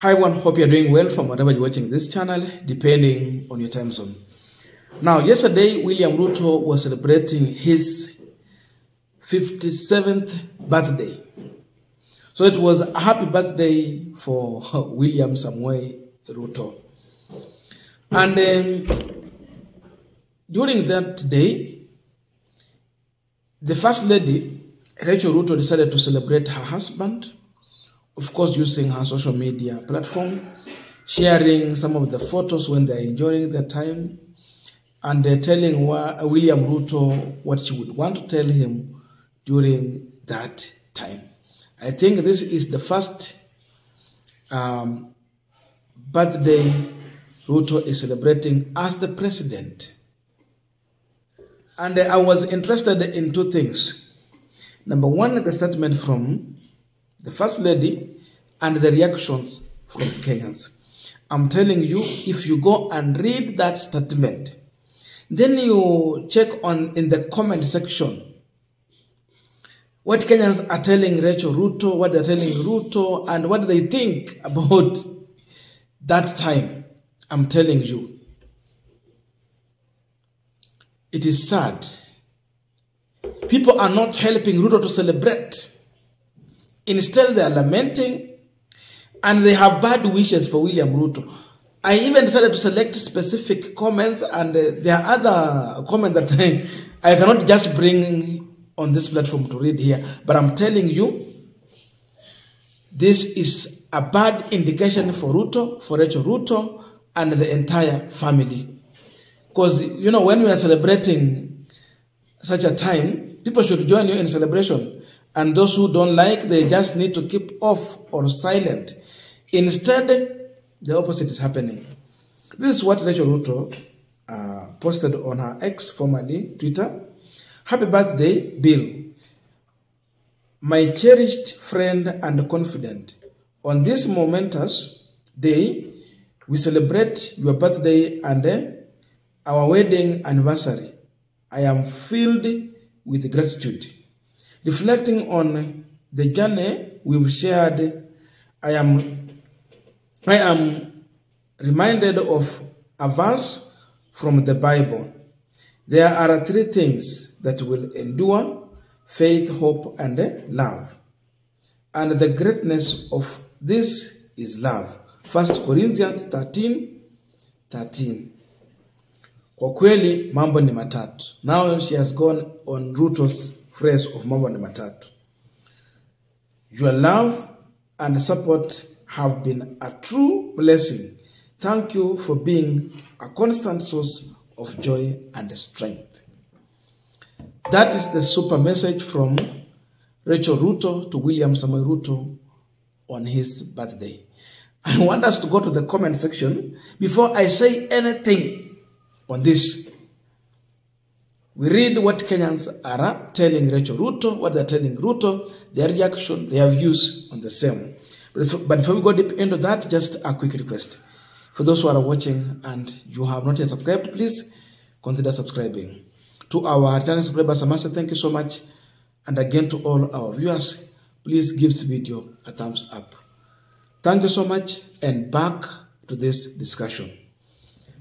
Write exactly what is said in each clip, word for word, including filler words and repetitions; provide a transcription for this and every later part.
Hi everyone, hope you're doing well from wherever you're watching this channel, depending on your time zone. Now, yesterday, William Ruto was celebrating his fifty-seventh birthday. So it was a happy birthday for William Samoei Ruto. And um, during that day, the First Lady, Rachel Ruto, decided to celebrate her husband. Of course, using her social media platform, sharing some of the photos when they're enjoying their time, and uh, telling William Ruto what she would want to tell him during that time. I think this is the first um, birthday Ruto is celebrating as the president. And uh, I was interested in two things. Number one, the statement from the First Lady and the reactions from Kenyans. I'm telling you, if you go and read that statement, then you check on in the comment section what Kenyans are telling Rachel Ruto, what they're telling Ruto, and what they think about that time. I'm telling you, it is sad. People are not helping Ruto to celebrate. Instead, they are lamenting, and they have bad wishes for William Ruto. I even decided to select specific comments, and uh, there are other comments that I, I cannot just bring on this platform to read here. But I'm telling you, this is a bad indication for Ruto, for Rachel Ruto, and the entire family. Because, you know, when we are celebrating such a time, people should join you in celebration. And those who don't like, they just need to keep off or silent. Instead, the opposite is happening. This is what Rachel Ruto uh, posted on her ex, formerly Twitter. Happy birthday, Bill. My cherished friend and confidant. On this momentous day, we celebrate your birthday and uh, our wedding anniversary. I am filled with gratitude. Reflecting on the journey we've shared, I am, I am reminded of a verse from the Bible. There are three things that will endure: faith, hope, and love. And the greatness of this is love. First Corinthians thirteen, thirteen. Kwa kweli mambo ni matatu. Now she has gone on Ruto's phrase of Mama Nematatu. Your love and support have been a true blessing. Thank you for being a constant source of joy and strength. That is the super message from Rachel Ruto to William Samoei Ruto on his birthday. I want us to go to the comment section before I say anything on this. We read what Kenyans are telling Rachel Ruto, what they're telling Ruto, their reaction, their views on the same. But, if, but before we go deep into that, just a quick request. For those who are watching and you have not yet subscribed, please consider subscribing. To our returning subscribers, Samasa, thank you so much. And again to all our viewers, please give this video a thumbs up. Thank you so much, and back to this discussion.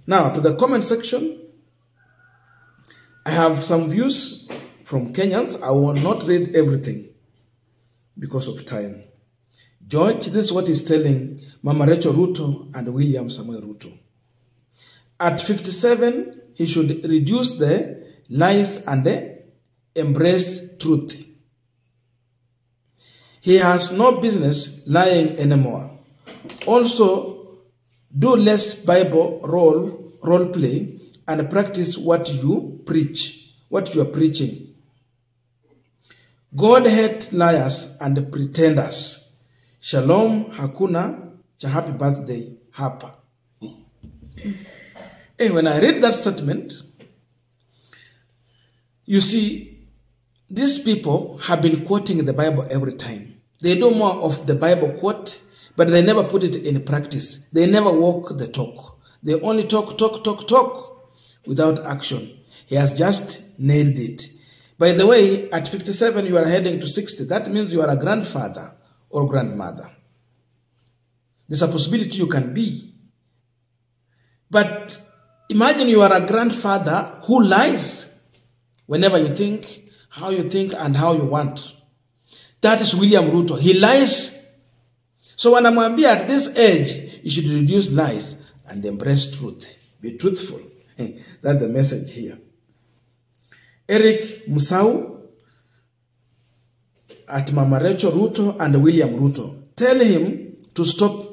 Now, to the comment section. I have some views from Kenyans. I will not read everything because of time. George, this is what he's telling Mama Rachel Ruto and William Samoei Ruto. At fifty-seven, he should reduce the lies and the embrace truth. He has no business lying anymore. Also, do less Bible role, role play, and practice what you preach, what you are preaching. God hates liars and pretenders. Shalom, hakuna cha happy birthday hapa. Hey, when I read that statement, you see, these people have been quoting the Bible every time. They do more of the Bible quote, but they never put it in practice. They never walk the talk. They only talk, talk, talk, talk, without action. He has just nailed it. By the way, at fifty-seven, you are heading to sixty. That means you are a grandfather or grandmother. There's a possibility you can be. But imagine you are a grandfather who lies whenever you think, how you think, and how you want. That is William Ruto. He lies. So when I'm be at this age, you should reduce lies and embrace truth. Be truthful. That's the message here. Eric Musau at Mama Rachel Ruto and William Ruto. Tell him to stop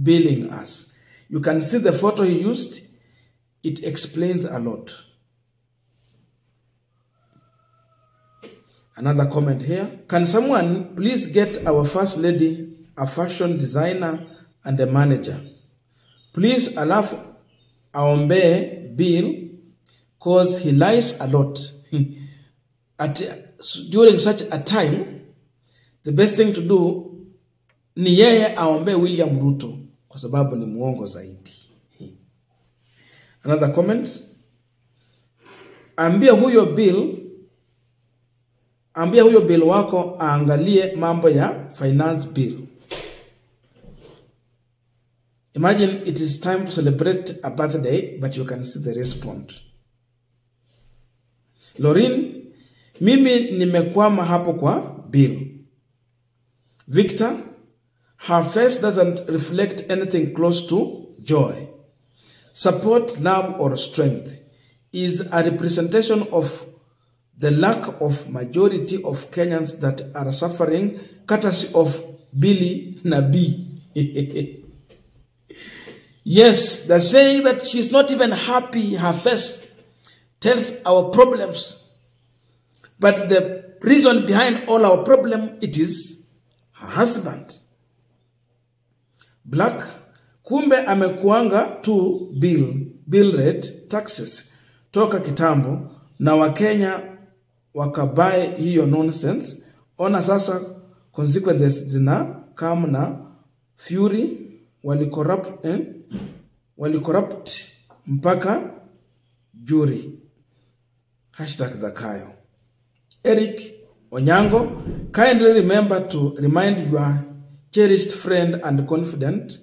bailing us. You can see the photo he used. It explains a lot. Another comment here. Can someone please get our First Lady a fashion designer and a manager? Please allow Aombe Bill, because he lies a lot. At, during such a time, the best thing to do ni yeye aombe William Ruto, kwa sababu ni muongo zaidi. Another comment. Ambia huyo Bill, ambia huyo Bill wako aangalie mambo ya finance bill. Imagine it is time to celebrate a birthday, but you can see the response. Lorin, mimi nimekwama hapo kwa Bill. Victor, her face doesn't reflect anything close to joy, support, love, or strength. Is a representation of the lack of majority of Kenyans that are suffering courtesy of Billy Nabi. Yes, they're saying that she's not even happy. Her face tells our problems, but the reason behind all our problem, it is her husband. Black, kumbe amekuanga tu bill, bill rate, taxes, toka kitambo, na wakenya wakabae hiyo nonsense, ona sasa consequences zina come na fury, walicorrupt, eh? walicorrupt mpaka jury. Hashtag Zakayo. Eric Onyango, kindly remember to remind your cherished friend and confidant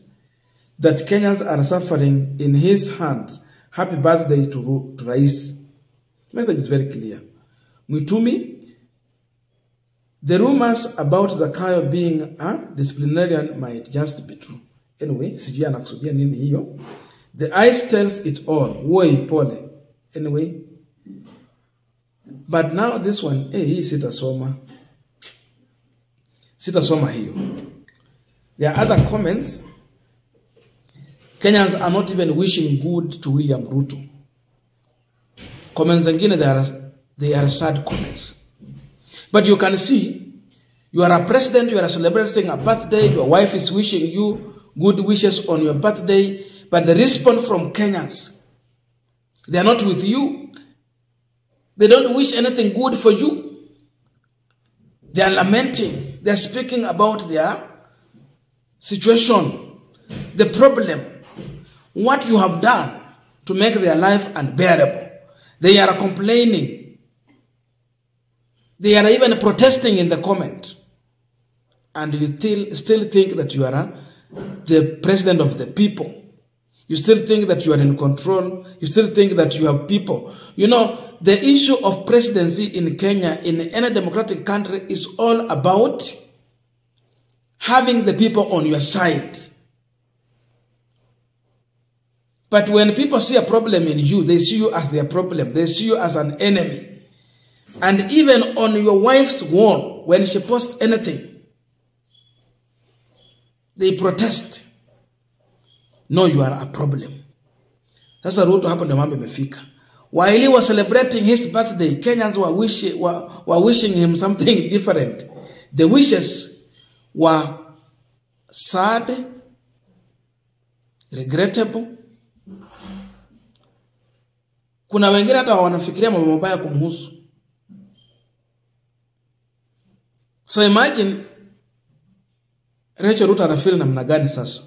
that Kenyans are suffering in his hands. Happy birthday to, to Rais. The message is very clear. Mwitumi, the rumors about Zakayo being a disciplinarian might just be true. Anyway, the eyes tells it all. Woi, pole. Anyway. But now this one, eh, he sita soma. Sita soma hiyo. There are other comments. Kenyans are not even wishing good to William Ruto. Comments zingine, they are, they are sad comments. But you can see, you are a president, you are celebrating a birthday, your wife is wishing you good wishes on your birthday, but the response from Kenyans, they are not with you. They don't wish anything good for you. They are lamenting. They are speaking about their situation, the problem, what you have done to make their life unbearable. They are complaining. They are even protesting in the comment. And you still, still think that you are a, the president of the people. You still think that you are in control. You still think that you have people. You know, the issue of presidency in Kenya, in any democratic country, is all about having the people on your side. But when people see a problem in you, they see you as their problem. They see you as an enemy. And even on your wife's wall, when she posts anything, they protest. No, you are a problem. That's a road to happen to Mambe Mefika. While he was celebrating his birthday, Kenyans were wishing, were, were wishing him something different. The wishes were sad, regrettable. Kuna wengine hata wanafikiria mambo mabaya kumhusu. So imagine Rachel Ruto anafeel namna gani sasa.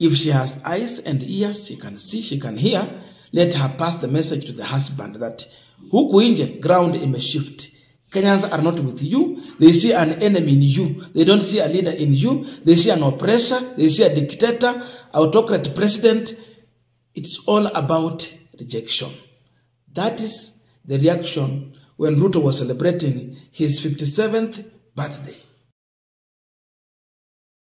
If she has eyes and ears, she can see, she can hear. Let her pass the message to the husband that huku inje ground ime shift. Kenyans are not with you. They see an enemy in you. They don't see a leader in you. They see an oppressor. They see a dictator, autocrat president. It's all about rejection. That is the reaction when Ruto was celebrating his fifty-seventh birthday.